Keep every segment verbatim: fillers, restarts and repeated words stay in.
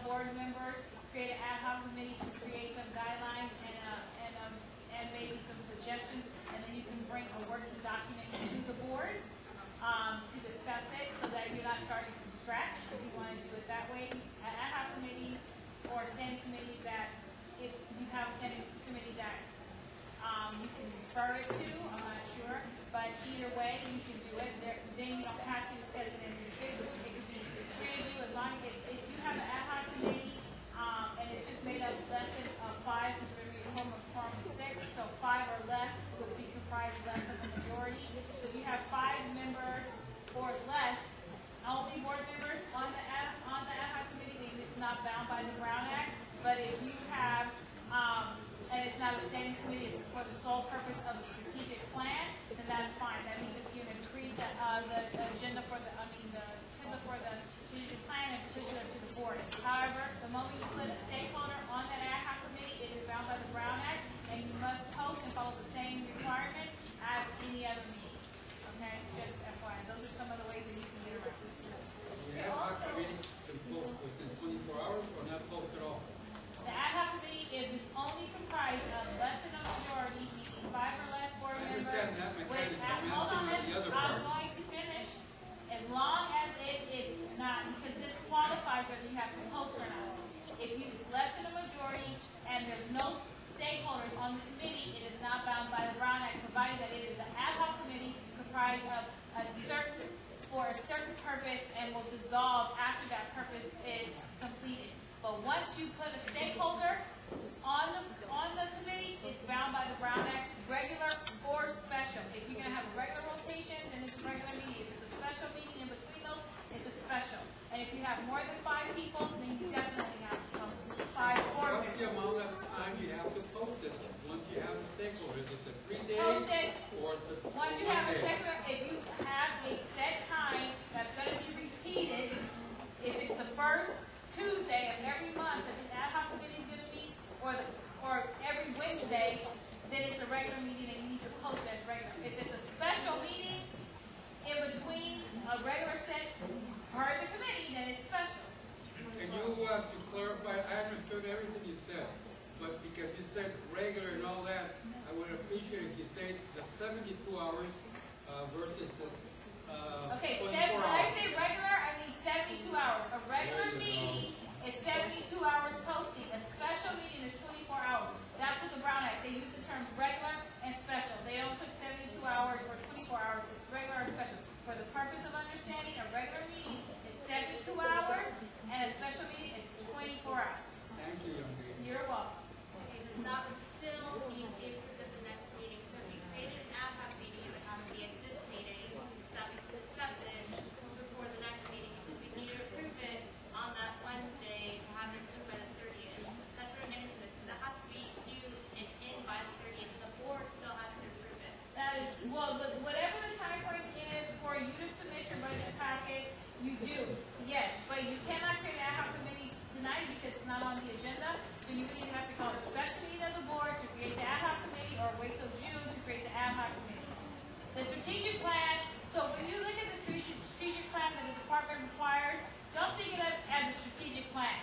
on board members, create an ad hoc committee to create some guidelines and uh, and um, and maybe some suggestions, and then you can bring a working document to the board um, to discuss it, so that you're not starting from scratch. If you want to do it that way, an ad hoc committee or standing committee that if you have a standing committee that um, you can refer it to. I'm not sure, but either way you can do it. There, then you don't have to set it in individual. It could be three of you, as long as if you have an ad hoc committee. Um, and it's just made up less than uh, five, because we're going to be home of form of six, so five or less would be comprised less of the majority. So if you have five members or less, only board members on the ad, on the ad hoc committee, then it's not bound by the Brown Act. But if you have, um, and it's not a standing committee, it's for the sole purpose of a strategic plan, then that's fine. That means it's going to create the, uh, the, the agenda for the, I mean, the agenda for the strategic plan in particular to the board. However, the moment you put a stakeholder on that ad hoc committee, it is bound by the Brown Act, and you must post and follow the same requirements as any other meeting. Okay? Just F Y I. Those are some of the ways that you can get around it. The ad hoc committee can post within twenty-four hours or not post at all? The ad hoc committee is only comprised of less than a majority, meaning five or less board members. With, at, hold on, I'm going to finish. As long as it is not, because this qualifies whether you have to post or not. If you is less than a majority and there's no stakeholders on the committee, it is not bound by the Brown Act, provided that it is an ad hoc committee comprised of a certain, for a certain purpose, and will dissolve after that purpose is completed. But once you put a stakeholder on the on the committee, it's bound by the Brown Act, regular or special. If you're going to have a regular rotation, then it's a regular meeting. If it's a special meeting in between those, it's a special. And if you have more than five people, then you definitely have to post five or more. What's the amount of time you have to post it? Once you have a stakeholder, is it the three days or the four days? Once you have a stakeholder, if you have a set time that's going to be repeated, if it's the first Tuesday of every month that the ad hoc committee is going to meet, or the, or every Wednesday, then it's a regular meeting and you need to post as regular. If it's a special meeting in between a regular set part of the committee, then it's special. And you have to clarify, I understood everything you said, but because you said regular and all that, I would appreciate if you said the seventy-two hours uh, versus the Uh, okay, when I say regular, I mean seventy-two hours. A regular meeting is seventy-two hours posting. A special meeting is twenty-four hours. That's what the Brown Act, they use the terms regular and special. They don't put seventy-two hours or twenty-four hours. It's regular or special. For the purpose of understanding, a regular meeting is seventy-two hours, and a special meeting is twenty-four hours. Thank you. You're welcome. Okay, so that would still be stapled at the next meeting. So if you created an ad hoc meeting, it would have to be at this meeting. That we can discuss it before the next meeting, because we need to approve it on that Wednesday to have it approved by the thirtieth. That's what I'm getting from this, because it has to be due and in by the thirtieth. The board still has to approve it. That is, well, the, whatever the time frame is for you to submit your budget package, you do. Yes, but you cannot create an ad hoc committee tonight because it's not on the agenda. So you would either have to call a special meeting of the board to create the ad hoc committee, or wait till June to create the ad hoc committee. The strategic plan. So when you look at the strategic plan that the department requires, don't think of it as a strategic plan,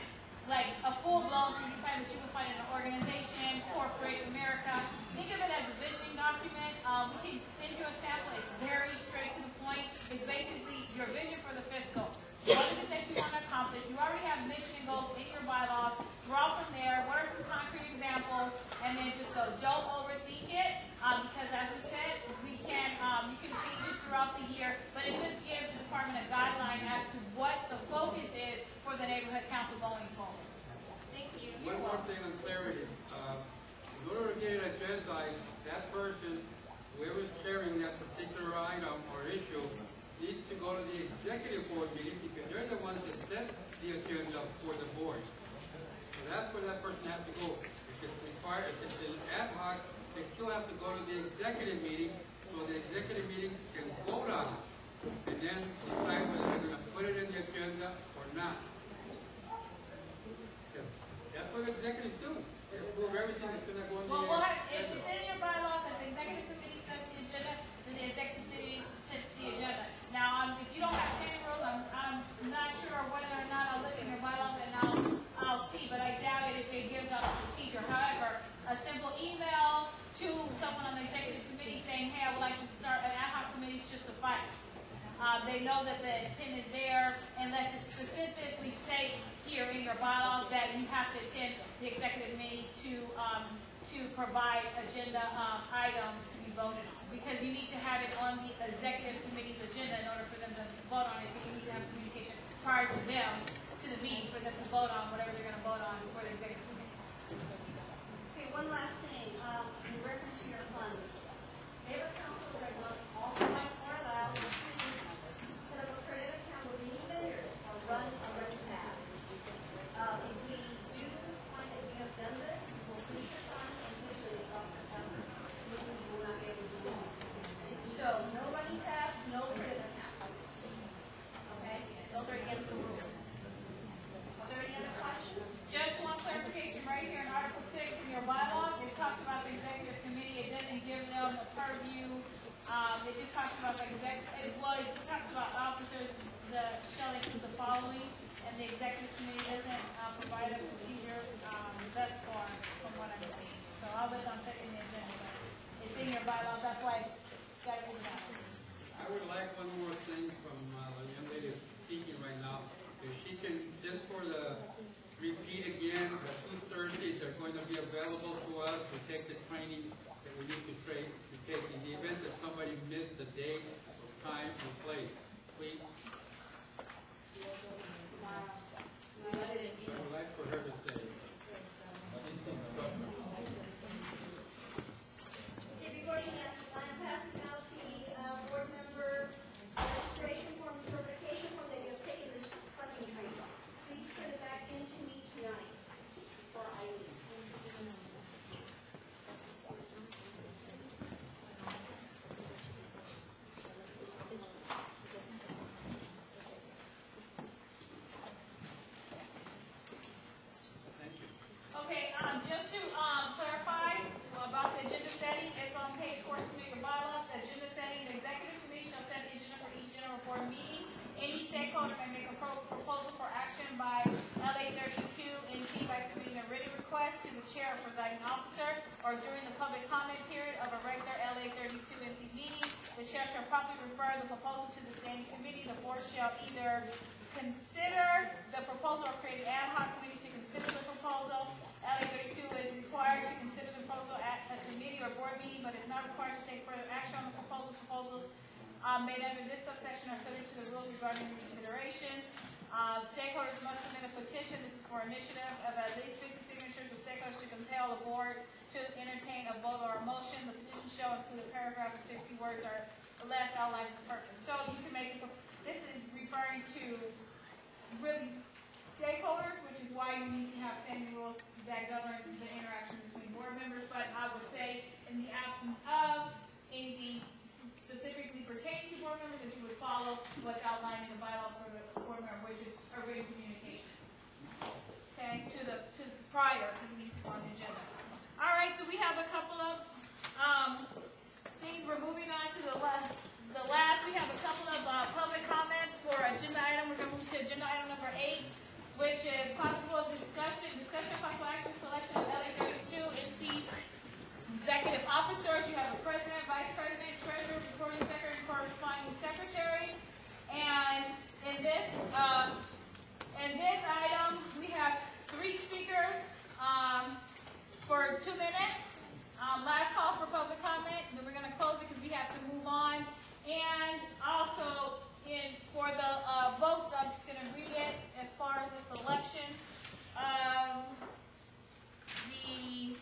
like a full-blown strategic plan that you would find in an organization, corporate America. Think of it as a visioning document. Um, we can send you a sample. It's very straight to the point. It's basically your vision for the fiscal. What is it that you want to accomplish? You already have mission and goals in your bylaws. Draw from there. What are some concrete examples? And then just go. Don't overthink it, um, because as we said, we can um, you can change it throughout the year. But it just gives the department a guideline as to what the focus is for the neighborhood council going forward. Thank you. One more thing on clarity. Uh, in order to get it agendized, that person, whoever's carrying that particular item or issue, needs to go to the executive board meeting, because they're the ones that set the agenda for the board. So that's where that person has to go. If it's required, if it's an ad hoc, they still have to go to the executive meeting, so the executive meeting can vote on it, and then decide whether they're going to put it in the agenda or not. That's what executives do. They approve everything that's going to go in the agenda. Well, if it's in your bylaws that the executive committee sets the agenda, then the executive committee sets the agenda. Now, um, if you don't have standing rules, I'm, I'm not sure whether or not I'll look in your bylaws and I'll fight. Uh, they know that the attend is there unless it specifically states here in your bylaws that you have to attend the executive meeting to um, to provide agenda um, items to be voted on, because you need to have it on the executive committee's agenda in order for them to vote on it. So you need to have communication prior to them, to the meeting, for them to vote on whatever they're going to vote on for the executive committee. Okay, one last thing. Um, in reference to your fund, labor council regulates all the funds are allowed. Run a red tab. Uh, if we do find that we have done this, we will push the fund and push the result for summer. We will not be able to do it. So no running tabs, no printer tabs. Okay? Those are against the rules. Are there any other questions? Just one clarification right here in Article six in your bylaws. It talks about the executive committee. It doesn't give them the purview. Um, it just talks about the executive. Well, it talks about officers. The shelling is the following, and the executive committee doesn't uh, provide a procedure um, thus far, from what I'm seeing. So I'll look on second the agenda. It's in your bylaws. That's why that is not. I would like one more thing from uh, the young lady speaking right now. If she can, just for the repeat again, the two Thursdays are going to be available to us to take the training that we need to train to take in the event that somebody missed the date, time, and place. Please. I would like for her to say. Okay, before you answer, I'm passing out the uh, board member registration form, certification form that you have taken this funding training. Please turn it back into me tonight for I D. To the chair or presiding officer, or during the public comment period of a regular L A thirty-two M C meeting, the chair shall promptly refer the proposal to the standing committee. The board shall either consider the proposal or create an ad hoc committee to consider the proposal. L A thirty-two is required to consider the proposal at a committee or board meeting, but is not required to take further action on the proposal. Proposals um, made under this subsection are subject to the rules regarding reconsideration. Um, stakeholders must submit a petition. This is for initiative of at least fifty signatures of stakeholders to compel the board to entertain a vote or a motion. The petition shall include a paragraph of fifty words or less outlining the purpose. So you can make it, this is referring to really stakeholders, which is why you need to have standing rules that govern the interaction between board members. But I would say, in the absence of anything specifically pertaining to board members, that you would follow what's outlined in the bylaws for the board member, which is a written communication. Okay, to the to the prior because it needs to go on the agenda. All right, so we have a couple of um, things. We're moving on to the last. The last we have a couple of uh, public comments for agenda item. We're going to move to agenda item number eight, which is possible discussion, discussion of possible action, selection of L A thirty-two M C executive officers. You have a president, vice president, treasurer, recording secretary, corresponding secretary. And in this um, in this item, we have three speakers um, for two minutes. Um, last call for public comment. Then we're going to close it because we have to move on. And also, in for the uh, votes, I'm just going to read it as far as this election. Um, the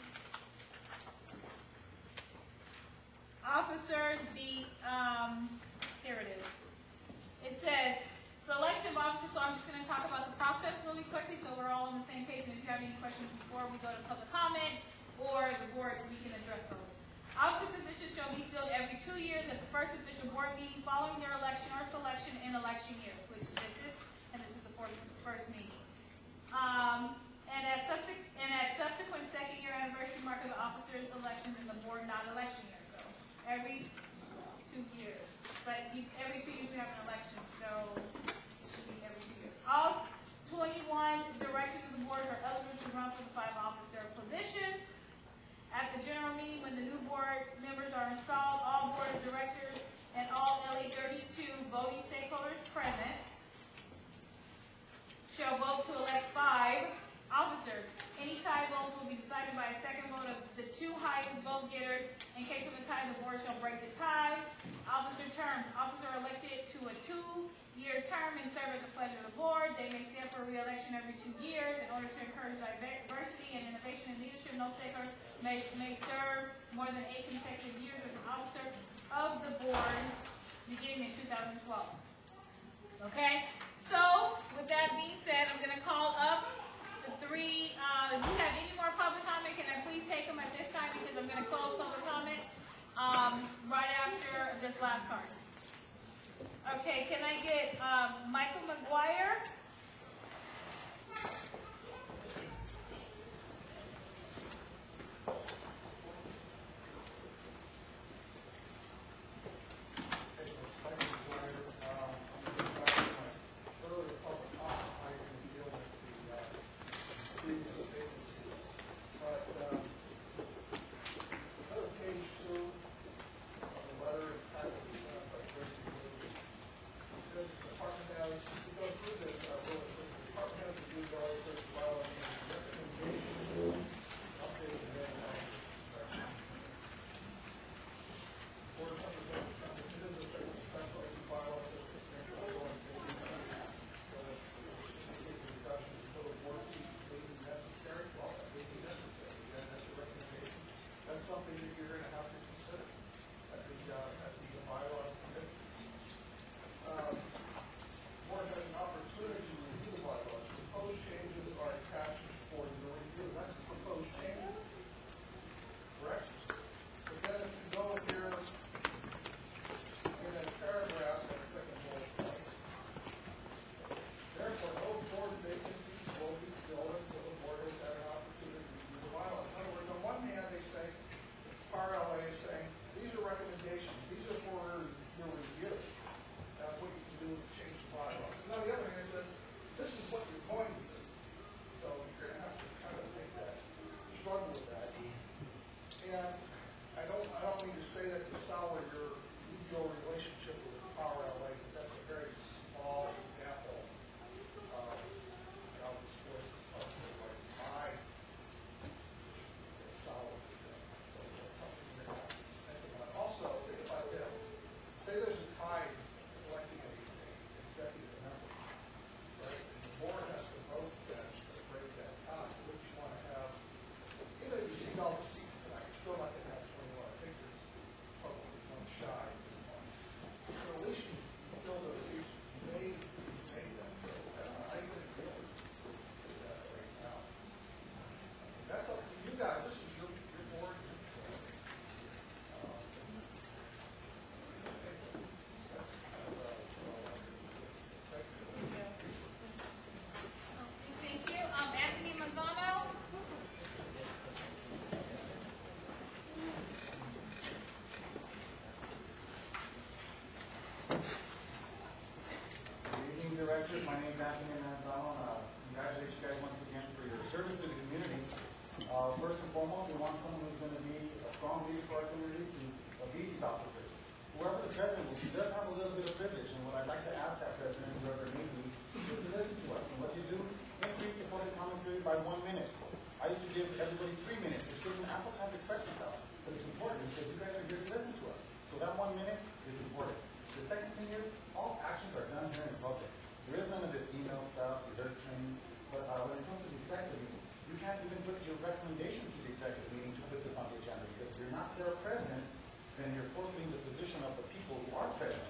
officers, the, um, here it is. It says selection of officers, so I'm just going to talk about the process really quickly so we're all on the same page. And if you have any questions before we go to public comment or the board, we can address those. Officer positions shall be filled every two years at the first official board meeting following their election or selection in election years, which is this is, and this is the forty-first meeting. Um, and, at and at subsequent second year anniversary mark of the officer's election in the board non-election year. So every two years. But you, every two years we have an election, so it should be every two years. All twenty-one directors of the board are eligible to run for the five officer positions. At the general meeting, when the new board members are installed, all board of directors and all L A thirty present, shall vote to elect five officers. Any tie votes will be decided by a second vote of the two highest vote getters. In case of a tie, the board shall break the tie. Officer terms. Officer elected to a two-year term and serve at the pleasure of the board. They may stand for re-election every two years. In order to encourage diversity and innovation in leadership, no stakeholder may, may serve more than eight consecutive years as an officer of the board beginning in two thousand twelve. Okay? So, with that being said, I'm going to call up the three. Uh, if you have any more public comment, can I please take them at this time, because I'm going to close public comment um, right after this last card. Okay, can I get um, Michael McGuire? Something that you're going to have to consider at the, uh, at the bylaws committee. Um, the board has an opportunity to review the bylaws. Proposed changes are attached for your review. That's the proposed change, correct? But then if you go here in that paragraph at the second bullet point, therefore no board vacancies will be filled until the board has had an opportunity to review the bylaws. In other words, on one hand they say, R L A is saying, these are recommendations, these are for your review. That's what you can do to change the bylaws. And on the other hand, it says, this is what you're going to do. So you're going to have to kind of make that, struggle with that. And I don't I don't mean to say that to sour your legal relationship with R L A, but that's a very small example of how this was like my sour. Also, think about this. Say there's a tie in electing an executive member, right? And the board has to vote that to break that tie. Would you want to have, either you see all the seats tonight, you're still not going to have twenty-one figures, probably one shy at this point. So at least you fill those seats, you may make them. So I think it's good to do that right now. I mean, that's up to you guys. This is your, your board. My name is Anthony Manzano, and I congratulate you guys once again for your service to the community. Uh, first and foremost, we want someone who's going to be a strong leader for our community to obey these officers. Whoever the president will be does have a little bit of privilege, and what I'd like to ask that president, whoever it may be, is to listen to us. And what you do, increase the public comment period by one minute. I used to give everybody three minutes. It should be an ample time to express yourself, but it's important because you guys are here to listen to us. So that one minute is important. The second thing is, all actions are done here in public. There is none of this email stuff, your dirt training, but uh, when it comes to the executive meeting, you can't even put your recommendation to the executive meeting to put this on the agenda, because if you're not there present, then you're forfeiting the position of the people who are present.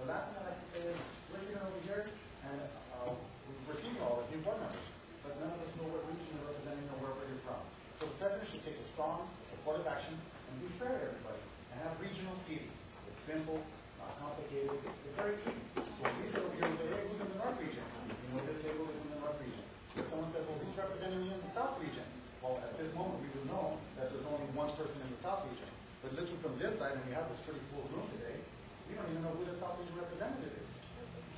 The last thing I'd like to say is, we're sitting over here, and uh, we're seeing all of new board members, but none of us know what region you're representing or wherever you're from. So the president should take a strong supportive action and be fair to everybody, and have regional seating. It's simple. Not complicated, it's very easy. So these over here say, hey, who's in the North region? You know, this table is in the North region. If someone says, well, who's representing me in the South region? Well, at this moment, we would know that there's only one person in the South region. But looking from this side, and we have this pretty full room today, we don't even know who the South region representative is.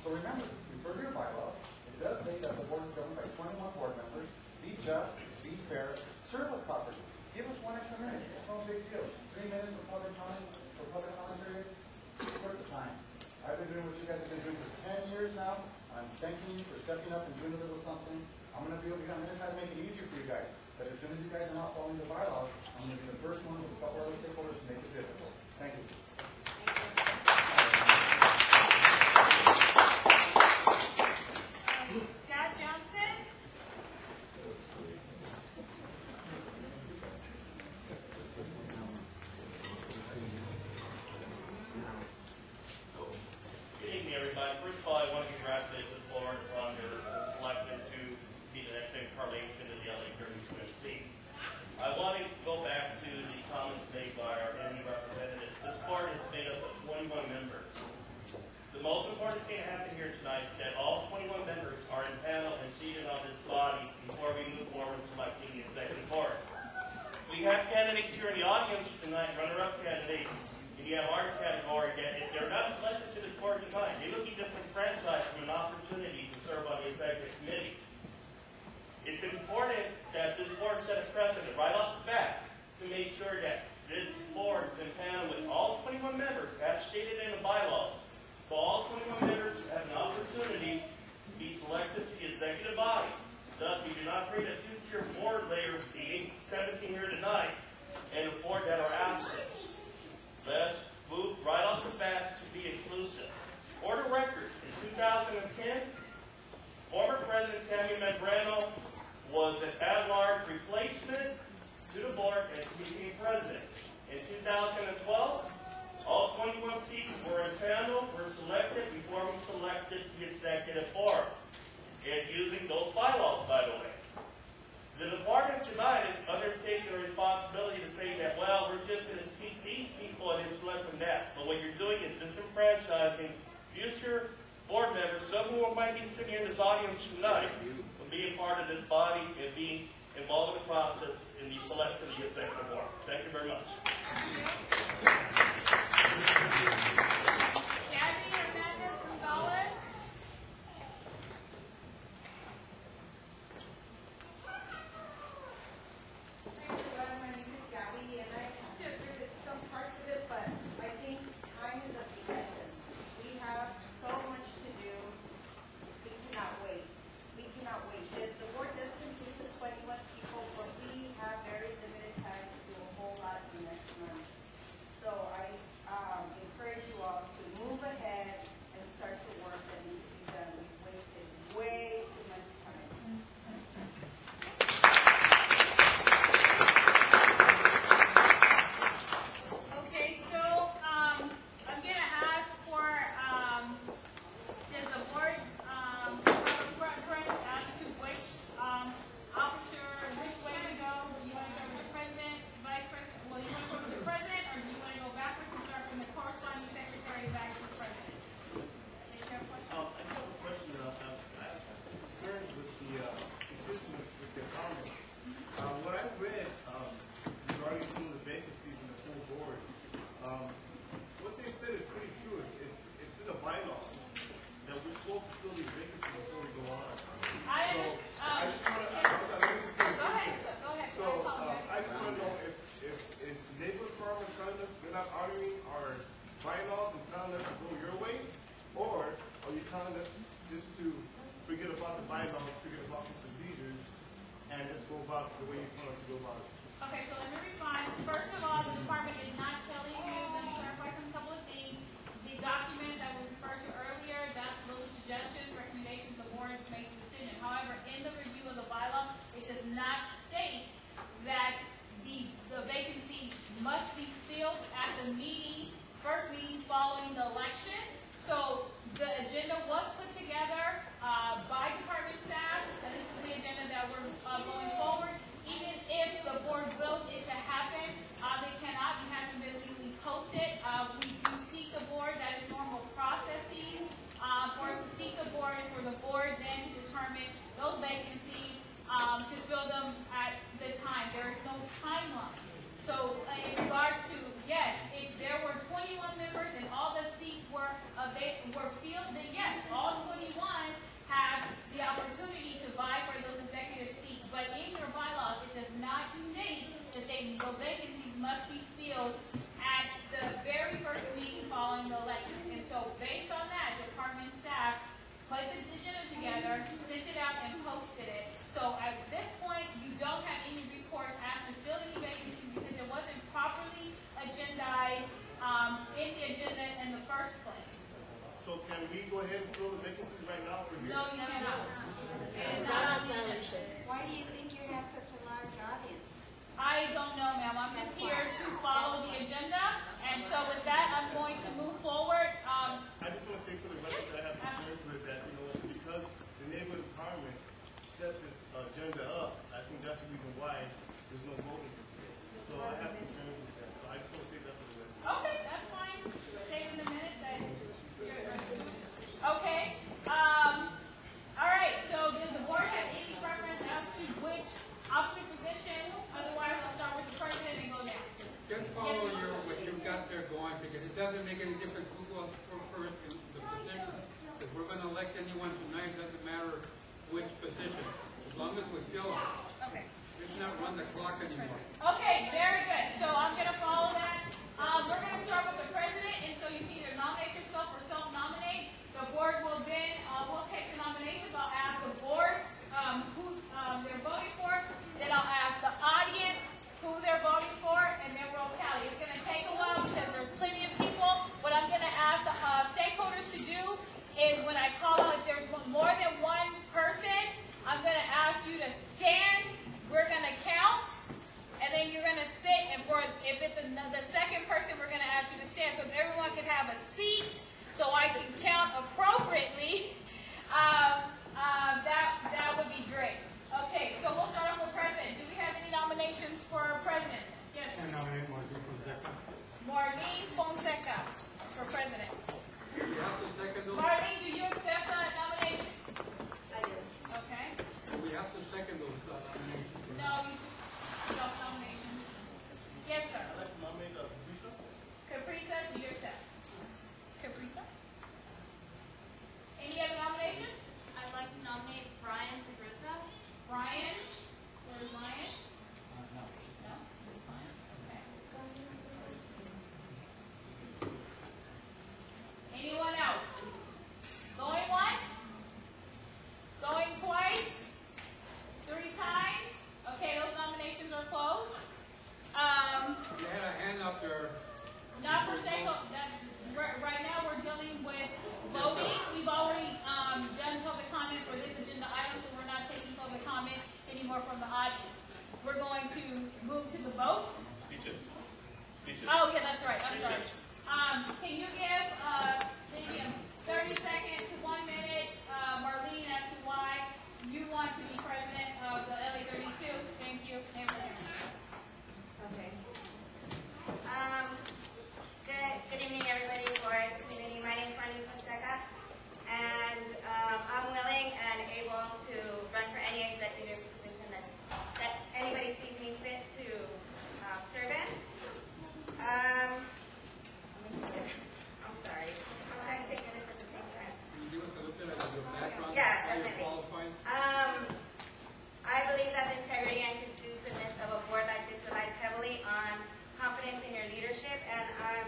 So remember, refer to your bylaws. It does say that the board is governed by twenty-one board members. Be just, be fair, serve us properly. Give us one extra minute. It's no big deal. Three minutes for public comment, for public commentary. Work the time. I I've been doing what you guys have been doing for ten years now. I'm thanking you for stepping up and doing a little something. I'm going to be able to, I'm going to try to make it easier for you guys. But as soon as you guys are not following the bylaws, I'm going to be the first one with a couple other stakeholders to make it difficult. Thank you. Must be filled at the very first meeting following the election. And so based on Can we go ahead and fill the vacancies right now for here? No, you cannot. It is not on the membership. Why do you think you have such a large audience? I don't know, ma'am. I'm just here to follow the agenda. And so with that, I'm going to move forward. Um, I just want to say for the record that I have concerns with that, you know, because the neighborhood department sets this agenda up. I think that's the reason why there's no voting this year. So I have concerns with that. So I just want to say that for the record. Okay, that's fine. Stay in the minute that you're okay. Um, all right, so does the board have any preference as to which officer position? Otherwise, I'll start with the president and go down. Just follow yes, your, what you've got there going, because it doesn't make any difference who goes first in the position. If we're going to elect anyone tonight, it doesn't matter which position, as long as we fill it. Okay. Let's not run the clock anymore. Okay, very good. So I'm going to follow that. Um, we're going to start with the president, and so you can either nominate yourself or self-nominate. The board will then, uh, we'll take the nominations. I'll ask the board um, who um, they're voting for. Then I'll ask the audience who they're voting for, and then we'll tally. It's going to take a while because there's plenty of people. What I'm going to ask the uh, stakeholders to do is when I call out, if there's more than one person, I'm going to ask you to stand. We're going to count, and then you're going to sit, and for if it's another, the second person, we're going to ask you to stand. So if everyone can have a seat so I can count appropriately, um, uh, that, that would be great. Okay, so we'll start off with president. Do we have any nominations for president? Yes, sir. I nominate Marlene Fonseca. Marlene Fonseca for president. Marlene, do you accept that nomination? I do. Okay. So we have to second those nominations. No, you don't nominate. Yes, sir. I'd like to nominate uh, Caprisa. Caprisa, do you accept? Caprisa. Any other nominations? I'd like to nominate Brian Caprisa. Brian or Ryan? Uh, no. No? Ryan? Okay. Anyone else? Going once? Going twice? Three times? Okay, those nominations are closed. Um, you had a hand up there. Not per se. Right now we're dealing with voting. We've already um, done public comment for this agenda item, so we're not taking public comment anymore from the audience. We're going to move to the vote. Speeches. Speeches. Oh, yeah, that's right. I'm Speeches. sorry. Um, can you give uh, maybe thirty seconds to one minute, uh, Marlene, as to why you want to be president of the L A thirty-two? Thank you. Okay. Um, good, good evening, everybody, board, community. My name is Marlene Fonseca, and um, I'm willing and able to run for any executive position that, that anybody sees me fit to uh, serve in. Um, I'm sorry. I'm trying to take minutes at the same time. Can you do a little bit of your background? Yeah, definitely. Um, I believe that the integrity and conduciveness of a board like this relies heavily on confidence in your leadership, and um,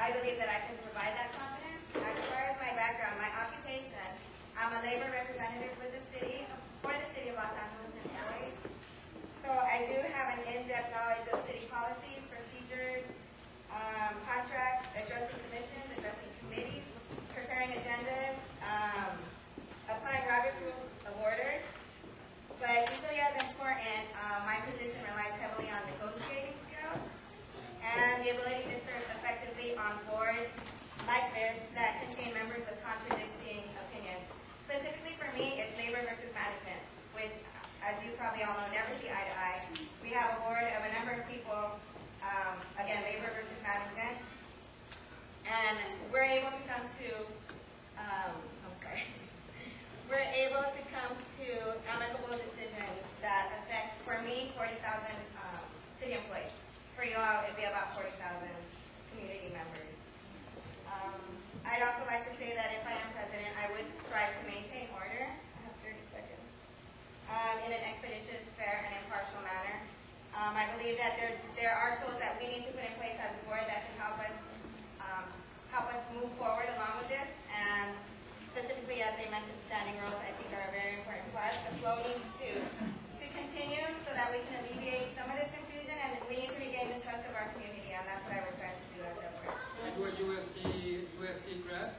I believe that I can provide that confidence. As far as my background, my occupation, I'm a labor representative with the city, for the city of Los Angeles and L A. So I do have an in-depth knowledge of city policies, procedures, Um, contracts, addressing commissions, addressing committees, preparing agendas, um, applying Robert's rules of orders. But equally as important, uh, my position relies heavily on negotiating skills and the ability to serve effectively on boards like this that contain members of contradicting opinions. Specifically for me, it's labor versus management, which, as you probably all know, never see eye to eye. We have a board of a number of people. Um, again, labor versus management, and we're able to come to, um, I'm sorry, we're able to come to amicable decisions that affect, for me, forty thousand um, city employees. For you all, it'd be about forty thousand community members. Um, I'd also like to say that if I am president, I would strive to maintain order, I have thirty seconds, um, in an expeditious, fair, and impartial manner. Um, I believe that there, there are tools that we need to put in place as a board that can help us um, help us move forward along with this, and specifically, as they mentioned, standing rules, I think, are very important for us. The flow needs to, to continue so that we can alleviate some of this confusion, and we need to regain the trust of our community, and that's what I was trying to do as a board. You were U S C grad?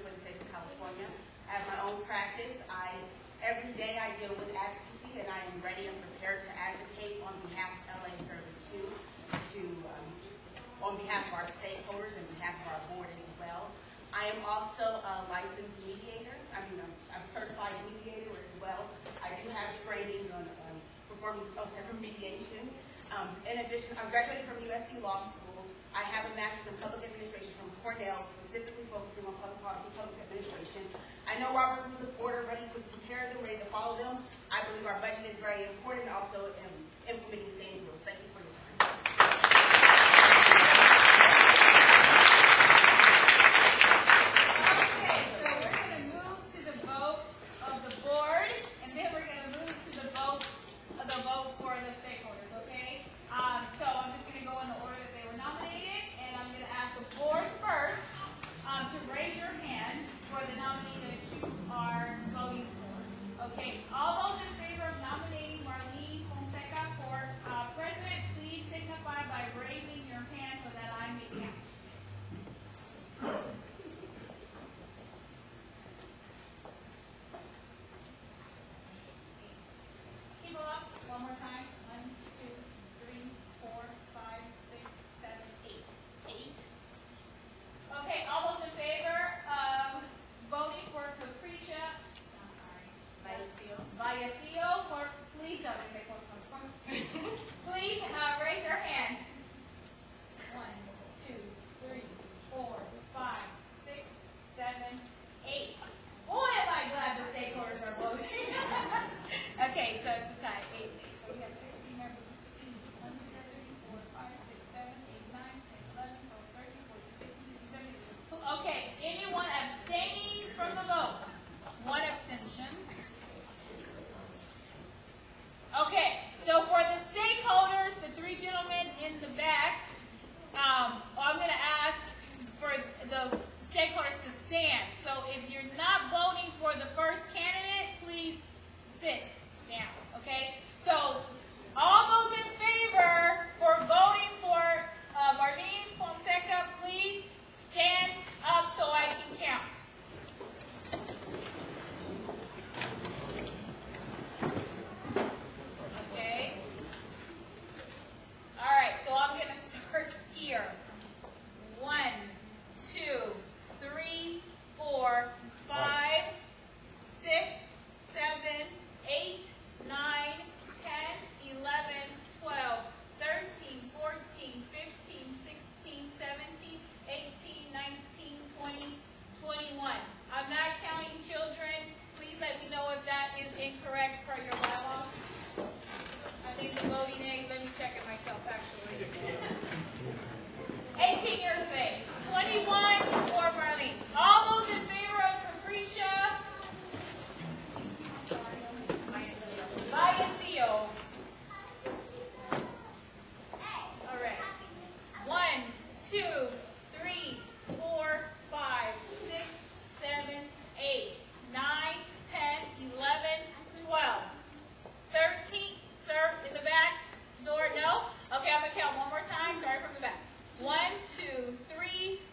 live in the state of California. I have my own practice. I every day I deal with advocacy, and I am ready and prepared to advocate on behalf of L A thirty-two, to um, on behalf of our stakeholders and on behalf of our board as well. I am also a licensed mediator. I mean, I'm, I'm certified mediator as well. I do have training on um, performing oh, several mediations. Um, in addition, I'm graduated from U S C Law School. I have a master's in public administration from Cornell, specifically focusing on public policy and public administration. I know Robert's report are ready to prepare them, ready to follow them. I believe our budget is very important also in implementing state rules. Thank you for your time. One, two, three,